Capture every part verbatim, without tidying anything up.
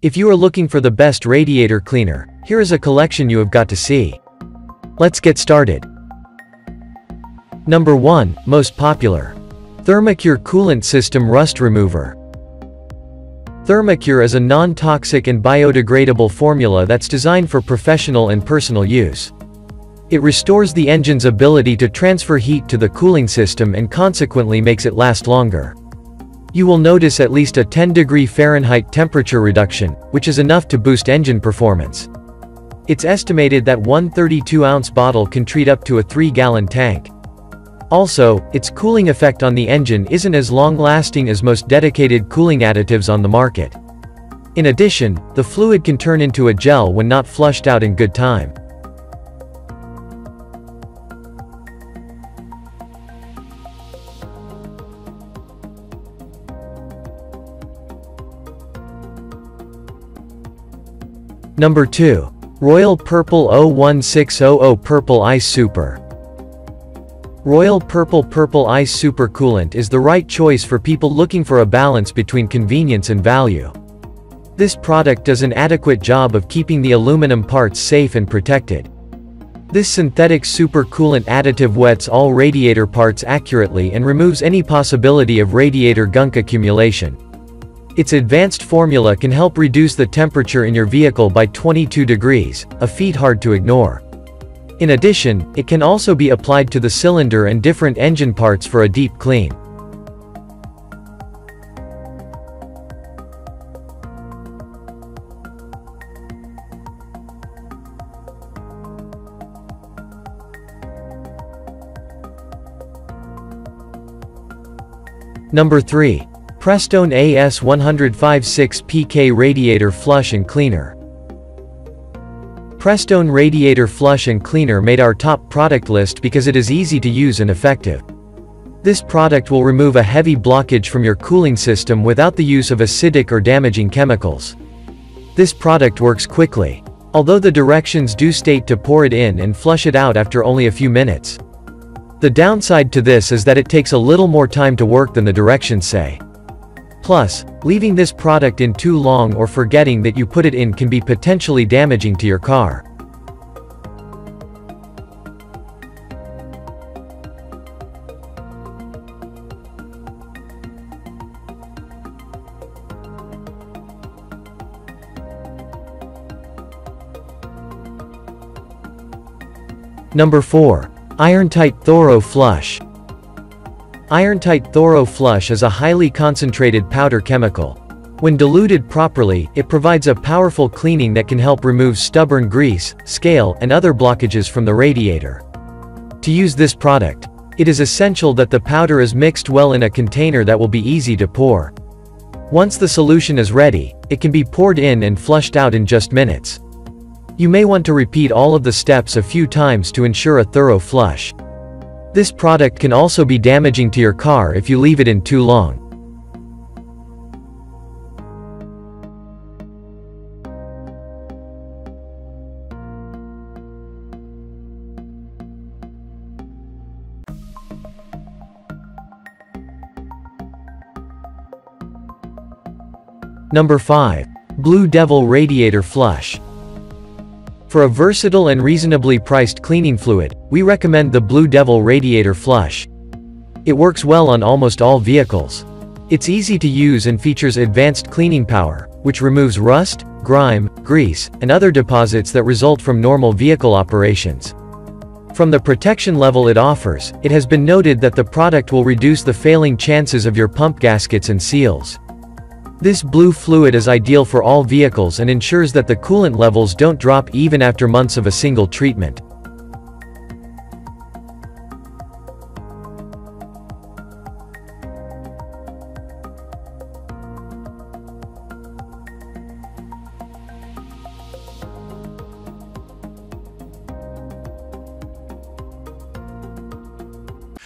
If you are looking for the best radiator cleaner, here is a collection you have got to see. Let's get started. Number one. Most popular. Thermocure Coolant System Rust Remover. Thermocure is a non-toxic and biodegradable formula that's designed for professional and personal use. It restores the engine's ability to transfer heat to the cooling system and consequently makes it last longer. You will notice at least a ten degree Fahrenheit temperature reduction, which is enough to boost engine performance. It's estimated that one thirty-two ounce bottle can treat up to a three gallon tank. Also, its cooling effect on the engine isn't as long-lasting as most dedicated cooling additives on the market. In addition, the fluid can turn into a gel when not flushed out in good time. Number two. Royal Purple oh one six hundred Purple Ice Super. Royal Purple Purple Ice Super Coolant is the right choice for people looking for a balance between convenience and value. This product does an adequate job of keeping the aluminum parts safe and protected. This synthetic super coolant additive wets all radiator parts accurately and removes any possibility of radiator gunk accumulation. Its advanced formula can help reduce the temperature in your vehicle by twenty-two degrees, a feat hard to ignore. In addition, it can also be applied to the cylinder and different engine parts for a deep clean. Number three. Prestone A S one oh five six P K Radiator Flush and Cleaner. Prestone Radiator Flush and Cleaner made our top product list because it is easy to use and effective. This product will remove a heavy blockage from your cooling system without the use of acidic or damaging chemicals. This product works quickly, although the directions do state to pour it in and flush it out after only a few minutes. The downside to this is that it takes a little more time to work than the directions say. Plus, leaving this product in too long or forgetting that you put it in can be potentially damaging to your car. Number four. Irontite ThoroFlush. Irontite ThoroFlush is a highly concentrated powder chemical. When diluted properly, it provides a powerful cleaning that can help remove stubborn grease, scale, and other blockages from the radiator. To use this product, it is essential that the powder is mixed well in a container that will be easy to pour. Once the solution is ready, it can be poured in and flushed out in just minutes. You may want to repeat all of the steps a few times to ensure a thorough flush. This product can also be damaging to your car if you leave it in too long. Number five. BlueDevil Radiator Flush. For a versatile and reasonably priced cleaning fluid, we recommend the BlueDevil Radiator Flush. It works well on almost all vehicles. It's easy to use and features advanced cleaning power, which removes rust, grime, grease, and other deposits that result from normal vehicle operations. From the protection level it offers, it has been noted that the product will reduce the failing chances of your pump gaskets and seals. This blue fluid is ideal for all vehicles and ensures that the coolant levels don't drop even after months of a single treatment.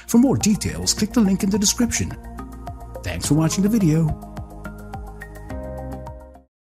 For more details, click the link in the description. Thanks for watching the video.